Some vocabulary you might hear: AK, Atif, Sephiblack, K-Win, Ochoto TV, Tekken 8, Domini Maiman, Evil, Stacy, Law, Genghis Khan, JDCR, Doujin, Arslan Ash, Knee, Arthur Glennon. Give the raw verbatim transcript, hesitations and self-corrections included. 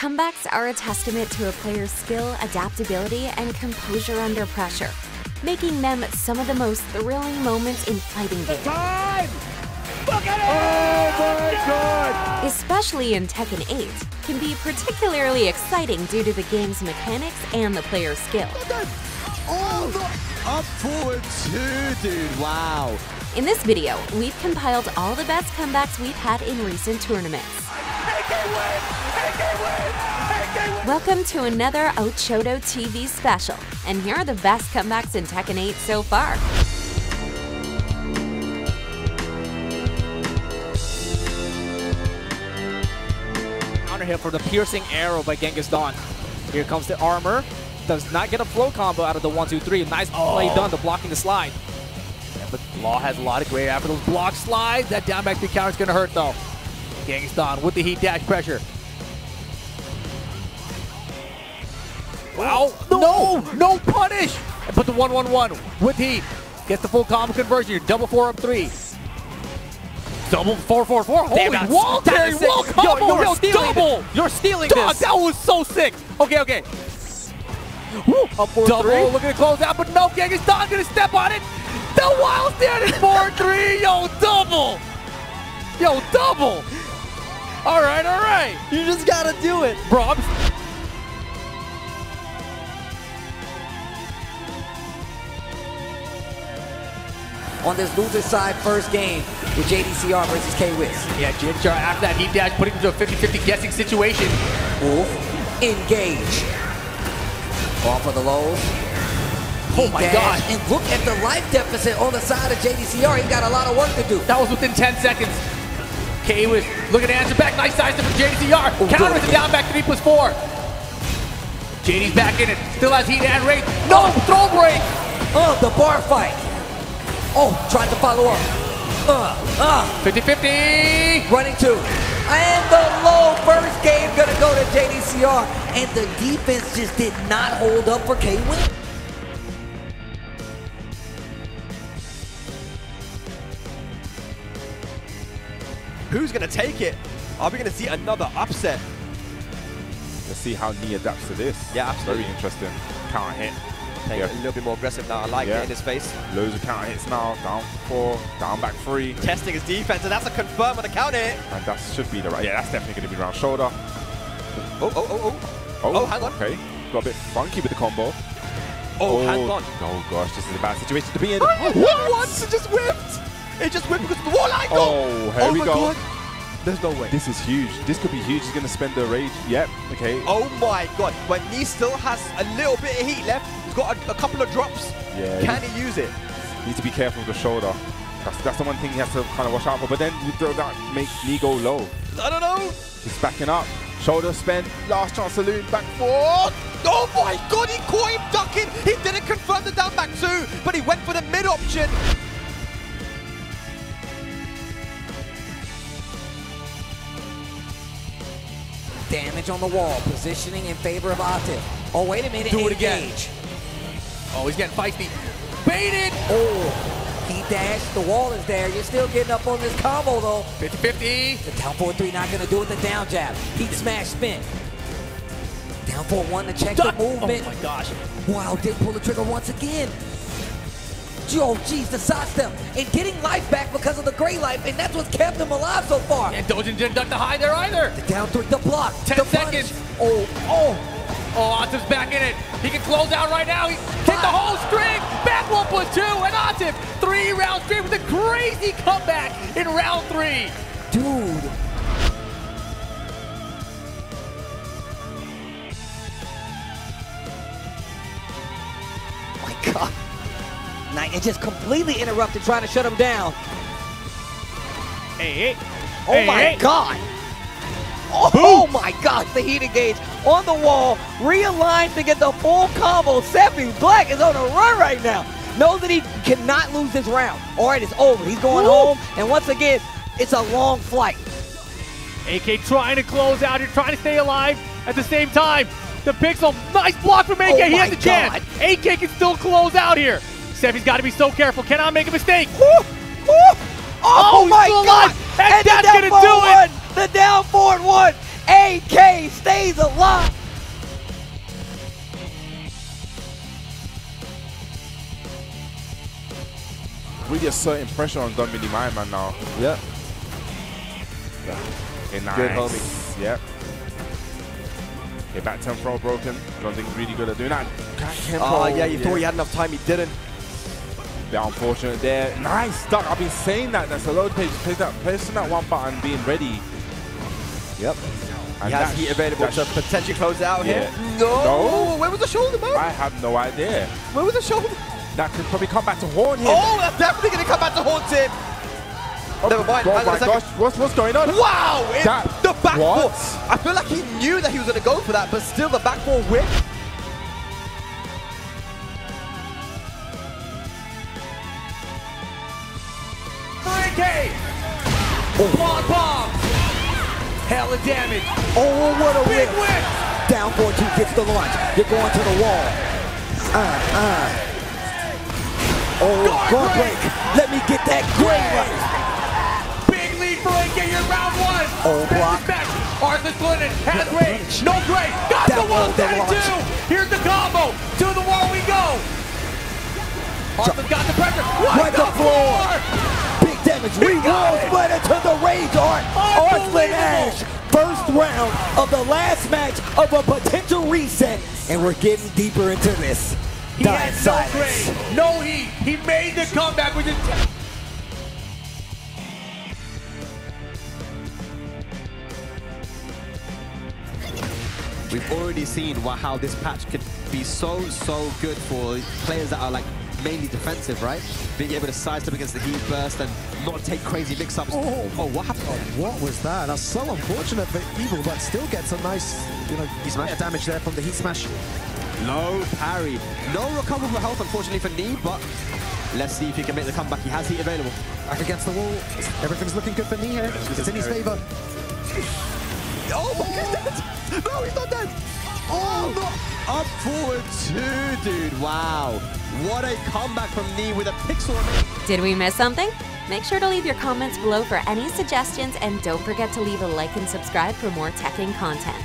Comebacks are a testament to a player's skill, adaptability, and composure under pressure, making them some of the most thrilling moments in fighting games. Time! Look at it! Oh my God! Especially in Tekken eight, can be particularly exciting due to the game's mechanics and the player's skill. Oh, the up forward two, dude, wow. In this video, we've compiled all the best comebacks we've had in recent tournaments. A K win! A K win! A K win! Welcome to another Ochoto T V special, and here are the best comebacks in Tekken eight so far. Here for the piercing arrow by Genghis Khan. Here comes the armor. Does not get a flow combo out of the one two three. Nice oh. play done, the blocking the slide. Yeah, but Law has a lot of great after those block slides. That down back three counter is going to hurt though. Genghis Khan with the heat dash pressure. Wow. No, no, no punish. And put the one one one with heat. Gets the full combo conversion here. Double four up three. Double four four four. Holy wall carry, wall combo. Yo, you're stealing double. This. You're stealing Dog, this. That was so sick. Okay, okay. Woo. Up four double. Three. Looking to close out, but no, Genghis Khan gonna step on it. The wild standing four three. Yo, double. Yo, double. All right, all right. You just gotta do it, bro. On this loser side, first game with J D C R versus K-Win. Yeah, J D C R after that heat dash, putting him into a fifty fifty guessing situation. Wolf, engage. Off of the lows. Oh my gosh. And look at the life deficit on the side of J D C R. He got a lot of work to do. That was within ten seconds. K-Win looking to answer back. Nice side step from J D C R. Oh, counter with the down back three plus four. J D's back in it. Still has heat and rate. No, throw break. Oh, the bar fight. Oh, tried to follow up. fifty fifty! Uh, uh. Running two. And the low first game gonna go to J D C R. And the defense just did not hold up for K-Win. Who's gonna take it? Are we gonna see another upset? Let's see how Knee adapts to this. Yeah, absolutely. Very interesting. Can't hit. Take it a little bit more aggressive now. I like yeah. it in his face. Loads of counter hits now. Down four, down back three. Testing his defense, and that's a confirm on the counter hit. And that should be the right. Yeah, that's definitely going to be round shoulder. Oh, oh, oh, oh. Oh, oh hang on. Okay. Got a bit funky with the combo. Oh, oh hang on. Oh, gosh. This is a bad situation to be in. Oh, what? Once it just whipped. It just whipped because of the wall angle. Oh, here oh, we go. God. There's no way. This is huge. This could be huge. He's going to spend the rage. Yep. Okay. Oh, my God. But Knee still has a little bit of heat left. He's got a, a couple of drops. Yeah, Can he use it? Needs to be careful with the shoulder. That's, that's the one thing he has to kind of watch out for. But then you throw that, make Knee go low. I don't know. He's backing up. Shoulder spin. Last chance saloon. Back forth. Oh, my God. He caught him ducking. He didn't confirm the down back two, but he went for the mid option. Damage on the wall, positioning in favor of Atif. Oh, wait a minute, do it again. Oh, he's getting feisty. Baited! Oh, he dashed, the wall is there. You're still getting up on this combo, though. fifty fifty. The down four three not gonna do it, the down jab. Heat smash spin. Down four one to check Duck. the movement. Oh my gosh. Wow, did pull the trigger once again. Oh, jeez, the side step and getting life back because of the gray life, and that's what's kept him alive so far. And Doujin didn't duck the high there either. The down three, the block, ten the seconds. Punish. Oh, oh, oh, Atif's back in it. He can close out right now. He hit the whole string. Back one plus two, and Atif three round three with a crazy comeback in round three. Dude. My God. Night and just completely interrupted, trying to shut him down. Hey, hey. Oh hey, my hey. God! Oh, oh my God! The heat engage on the wall, realigned to get the full combo. Sephiblack is on a run right now. Knows that he cannot lose this round. All right, it's over. He's going Woo. home, and once again, it's a long flight. A K trying to close out. You're trying to stay alive at the same time. The pixel, nice block from A K. Oh he has a chance. A K can still close out here. Sephi's got to be so careful. Cannot make a mistake. Woo, woo. Oh, oh my God! And, and that's gonna do it. The down forward one. A K stays alive. Really asserting pressure on Domini Maiman now. Yep. Okay, nice. Good homie. Yep. Okay, back ten throw broken. I don't think he's really good at doing that. Oh, uh, yeah, you yeah. thought he had enough time, he didn't. They're unfortunate there. Nice duck. I've been saying that. That's a load page. Play that, placing that one button, being ready. Yep. And he has heat available to potentially close out yeah. here. No. no. Where was the shoulder, man? I have no idea. Where was the shoulder? That could probably come back to haunt him. Oh, that's definitely going to come back to haunt him. Oh, Never mind. Oh my gosh, what's, what's going on? Wow! That, the back four. I feel like he knew that he was going to go for that, but still the back four whip. three K! Oh. Blood bomb! Hell of damage. Oh, what a whip! whip. Down four two gets the launch. You're going to the wall. Uh, uh. Oh, guard, guard break. break! Let me get that great right! For A K in round one. Oh, block. Arthur Glennon has range. No great. Got that the wall down two. Here's the combo. To the wall we go. Arthur's got the pressure. Right the, the floor. floor. Big damage. We roll right into the rage art. Arthur Ash. First round of the last match of a potential reset. And we're getting deeper into this. He had no grade. No heat. He made the comeback with his... We've already seen what, how this patch could be so, so good for players that are like mainly defensive, right? Being able to sidestep against the heat burst and not take crazy mix-ups. Oh, oh, what happened? Oh, what was that? That's so unfortunate for Evil, but still gets a nice, you know, he's made a damage there from the heat smash. Low parry. No recoverable health, unfortunately, for Knee, but let's see if he can make the comeback. He has heat available. Back against the wall. Everything's looking good for Knee here. It's in his favor. Oh, my goodness! No, he's not dead! Oh, no! Up forward two, dude. Wow. What a comeback from Knee with a pixel on. Did we miss something? Make sure to leave your comments below for any suggestions, and don't forget to leave a like and subscribe for more Tekken content.